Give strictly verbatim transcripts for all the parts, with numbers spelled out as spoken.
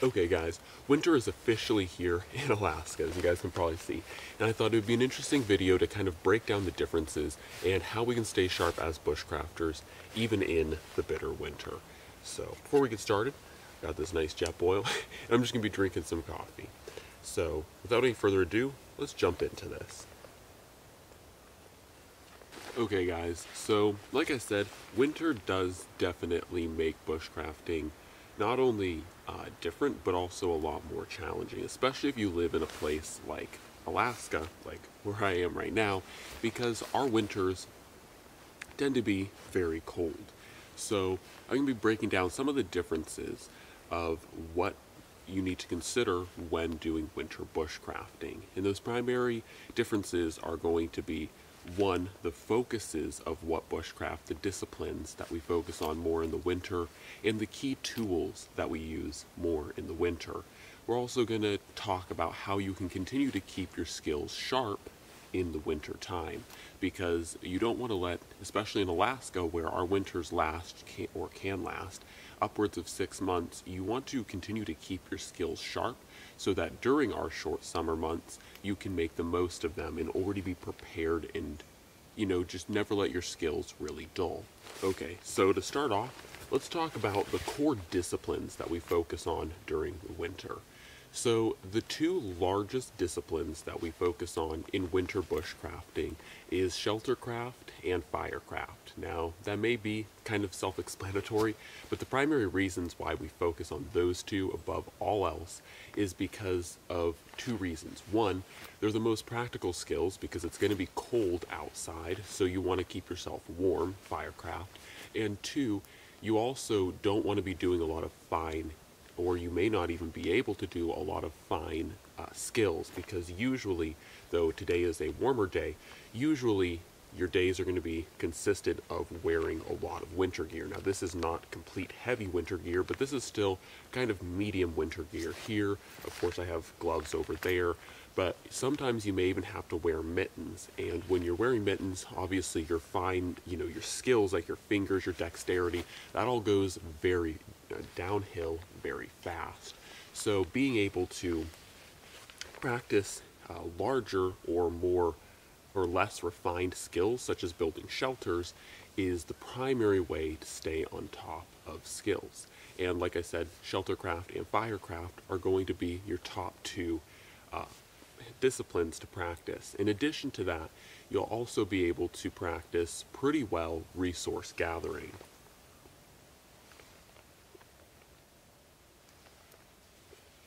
Okay guys, winter is officially here in Alaska, as you guys can probably see, and I thought it would be an interesting video to kind of break down the differences and how we can stay sharp as bushcrafters, even in the bitter winter. So before we get started, I got this nice jet boil, and I'm just going to be drinking some coffee. So without any further ado, let's jump into this. Okay guys, so like I said, winter does definitely make bushcrafting not only uh, different, but also a lot more challenging, especially if you live in a place like Alaska, like where I am right now, because our winters tend to be very cold. So I'm going to be breaking down some of the differences of what you need to consider when doing winter bushcrafting. And those primary differences are going to be, one, the focuses of what bushcraft, the disciplines that we focus on more in the winter, and the key tools that we use more in the winter. We're also going to talk about how you can continue to keep your skills sharp in the winter time, because you don't want to let, especially in Alaska where our winters last can, or can last upwards of six months, you want to continue to keep your skills sharp so that during our short summer months you can make the most of them and already be prepared, and you know, just never let your skills really dull. Okay, so to start off, let's talk about the core disciplines that we focus on during the winter. So the two largest disciplines that we focus on in winter bushcrafting is sheltercraft and firecraft. Now that may be kind of self-explanatory, but the primary reasons why we focus on those two above all else is because of two reasons. One, they're the most practical skills because it's going to be cold outside, so you want to keep yourself warm, firecraft. And two, you also don't want to be doing a lot of fine, or you may not even be able to do a lot of fine uh, skills, because usually, though today is a warmer day, usually your days are going to be consisted of wearing a lot of winter gear. Now this is not complete heavy winter gear, but this is still kind of medium winter gear here. Of course I have gloves over there, but sometimes you may even have to wear mittens. And when you're wearing mittens, obviously your fine, you know, your skills like your fingers, your dexterity, that all goes very downhill very fast. So being able to practice uh, larger or more or less refined skills such as building shelters is the primary way to stay on top of skills. And like I said, sheltercraft and firecraft are going to be your top two uh, disciplines to practice. In addition to that, you'll also be able to practice pretty well resource gathering.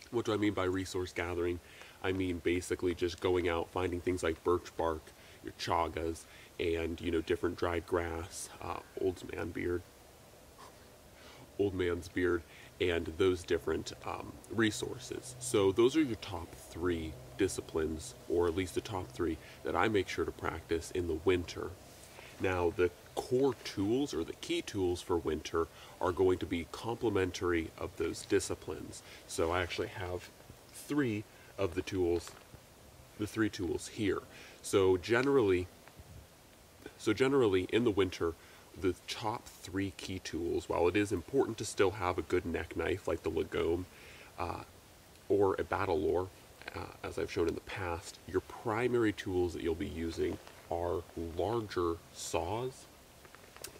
What do I mean by resource gathering? I mean basically just going out, finding things like birch bark, your chagas, and you know, different dried grass, uh, old man beard, old man's beard, and those different um, resources. So those are your top three disciplines, or at least the top three that I make sure to practice in the winter. Now the core tools, or the key tools for winter, are going to be complementary of those disciplines. So I actually have three of the tools, the three tools here. So generally, so generally in the winter, the top three key tools, while it is important to still have a good neck knife like the Lagome uh, or a battle lore, uh, as I've shown in the past, your primary tools that you'll be using are larger saws,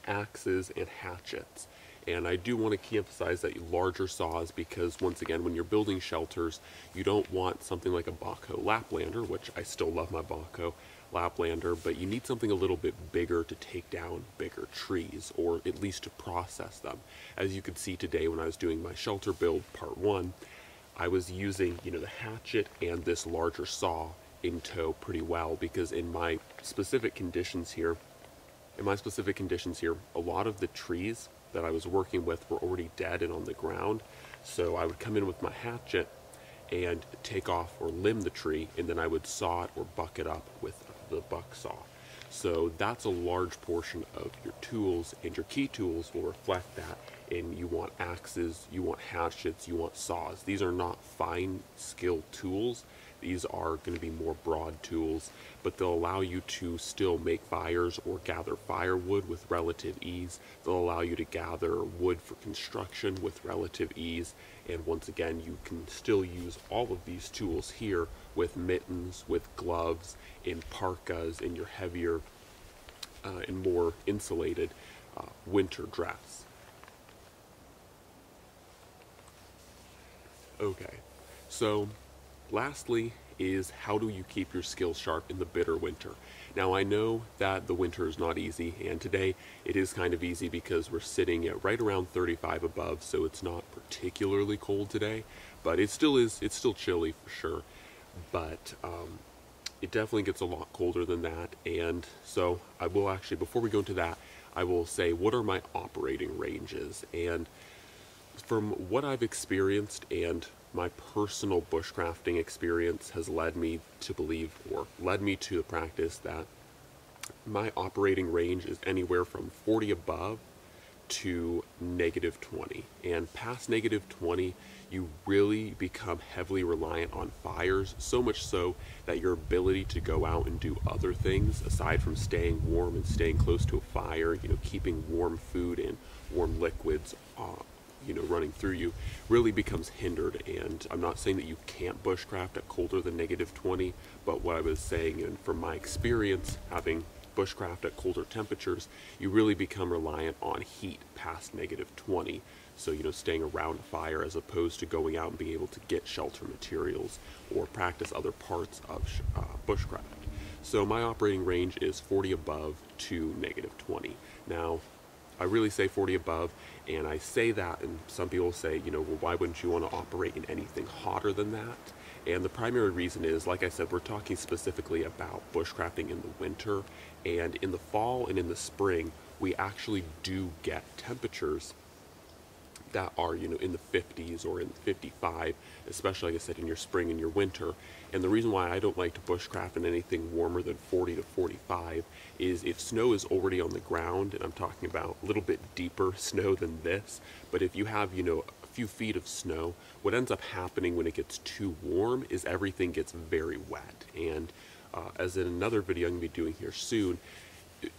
axes, and hatchets. And I do want to key emphasize that larger saws, because once again, when you're building shelters, you don't want something like a Bahco Laplander, which I still love my Bahco Laplander, but you need something a little bit bigger to take down bigger trees, or at least to process them. As you could see today when I was doing my shelter build part one, I was using, you know, the hatchet and this larger saw in tow pretty well, because in my specific conditions here, in my specific conditions here, a lot of the trees that I was working with were already dead and on the ground. So I would come in with my hatchet and take off or limb the tree, and then I would saw it or buck it up with the buck saw. So that's a large portion of your tools, and your key tools will reflect that. And you want axes, you want hatchets, you want saws. These are not fine skill tools. These are going to be more broad tools, but they'll allow you to still make fires or gather firewood with relative ease. They'll allow you to gather wood for construction with relative ease. And once again, you can still use all of these tools here with mittens, with gloves, in parkas, in your heavier uh, and more insulated uh, winter dress. Okay, so lastly is how do you keep your skills sharp in the bitter winter? Now I know that the winter is not easy, and today it is kind of easy because we're sitting at right around thirty-five above, so it's not particularly cold today, but it still is, it's still chilly for sure, but um, it definitely gets a lot colder than that. And so I will actually, before we go into that, I will say what are my operating ranges. And from what I've experienced and my personal bushcrafting experience has led me to believe, or led me to the practice, that my operating range is anywhere from forty above to negative twenty. And past negative twenty, you really become heavily reliant on fires, so much so that your ability to go out and do other things aside from staying warm and staying close to a fire, you know, keeping warm food and warm liquids on, you know, running through you, really becomes hindered. And I'm not saying that you can't bushcraft at colder than negative twenty, but what I was saying, and from my experience having bushcraft at colder temperatures, you really become reliant on heat past negative twenty. So, you know, staying around a fire as opposed to going out and being able to get shelter materials or practice other parts of uh, bushcraft. So my operating range is forty above to negative twenty. Now, I really say forty above, and I say that, and some people say, you know, well, why wouldn't you want to operate in anything hotter than that? And the primary reason is, like I said, we're talking specifically about bushcrafting in the winter, and in the fall and in the spring, we actually do get temperatures that are, you know, in the fifties or in fifty-five, especially, like I said, in your spring and your winter. And the reason why I don't like to bushcraft in anything warmer than forty to forty-five is if snow is already on the ground, and I'm talking about a little bit deeper snow than this, but if you have, you know, a few feet of snow, what ends up happening when it gets too warm is everything gets very wet. And uh, as in another video I'm going to be doing here soon,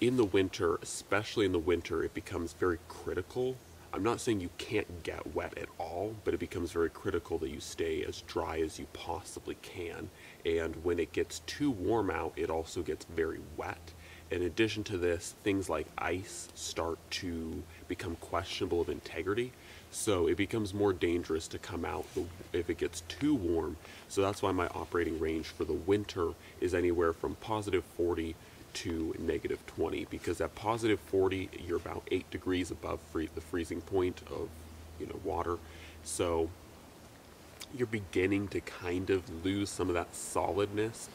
in the winter, especially in the winter, it becomes very critical. I'm not saying you can't get wet at all, but it becomes very critical that you stay as dry as you possibly can. And when it gets too warm out, it also gets very wet. In addition to this, things like ice start to become questionable of integrity. So it becomes more dangerous to come out if it gets too warm. So that's why my operating range for the winter is anywhere from positive forty to negative twenty, because at positive forty you're about eight degrees above free the freezing point of, you know, water, so you're beginning to kind of lose some of that solidness,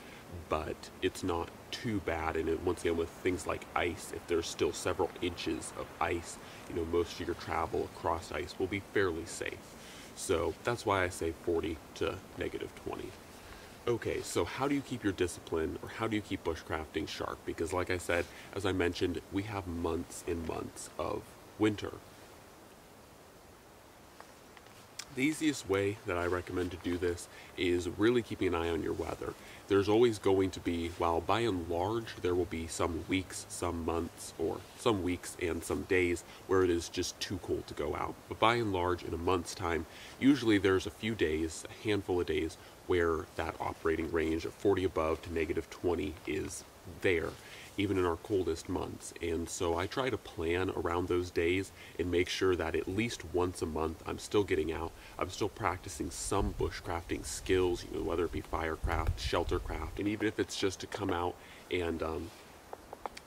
but it's not too bad. And it, once again, with things like ice, if there's still several inches of ice, you know, most of your travel across ice will be fairly safe. So that's why I say forty to negative twenty. Okay, so how do you keep your discipline, or how do you keep bushcrafting sharp? Because like I said, as I mentioned, we have months and months of winter. The easiest way that I recommend to do this is really keeping an eye on your weather. There's always going to be, while by and large, there will be some weeks, some months, or some weeks and some days where it is just too cold to go out. But by and large, in a month's time, usually there's a few days, a handful of days, where that operating range of forty above to negative twenty is there, even in our coldest months. And so I try to plan around those days and make sure that at least once a month I'm still getting out, I'm still practicing some bushcrafting skills, you know, whether it be firecraft, sheltercraft, and even if it's just to come out and, um,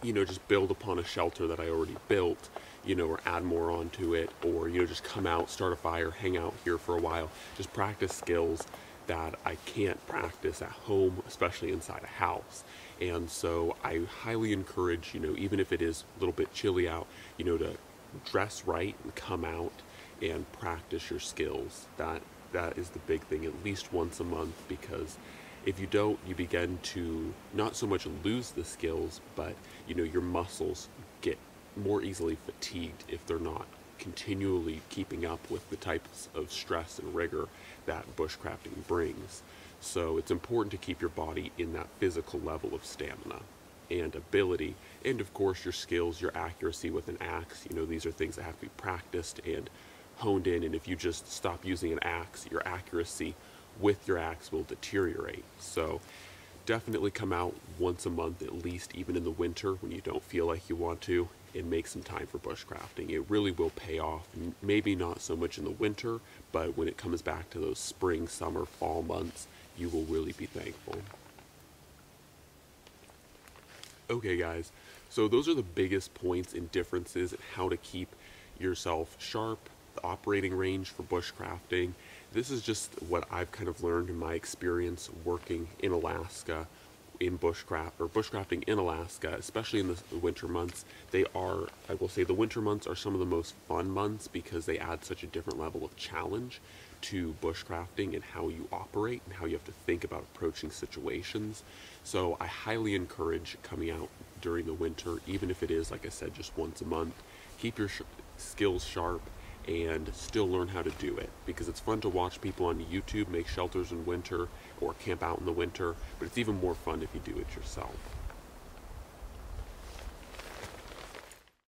you know, just build upon a shelter that I already built, you know, or add more onto it, or, you know, just come out, start a fire, hang out here for a while, just practice skills that I can't practice at home, especially inside a house. And so I highly encourage, you know, even if it is a little bit chilly out, you know, to dress right and come out and practice your skills. That that is the big thing, at least once a month, because if you don't, you begin to not so much lose the skills, but, you know, your muscles get more easily fatigued if they're not continually keeping up with the types of stress and rigor that bushcrafting brings. So it's important to keep your body in that physical level of stamina and ability, and of course your skills, your accuracy with an axe. You know, these are things that have to be practiced and honed in, and if you just stop using an axe, your accuracy with your axe will deteriorate. So definitely come out once a month at least, even in the winter when you don't feel like you want to, and make some time for bushcrafting. It really will pay off. Maybe not so much in the winter, but when it comes back to those spring, summer, fall months, you will really be thankful. Okay guys, so those are the biggest points and differences in how to keep yourself sharp, the operating range for bushcrafting. This is just what I've kind of learned in my experience working in Alaska in bushcraft, or bushcrafting in Alaska, especially in the winter months. They are, I will say the winter months are some of the most fun months because they add such a different level of challenge to bushcrafting and how you operate and how you have to think about approaching situations. So I highly encourage coming out during the winter, even if it is, like I said, just once a month. Keep your sh skills sharp and still learn how to do it, because it's fun to watch people on YouTube make shelters in winter or camp out in the winter, but it's even more fun if you do it yourself.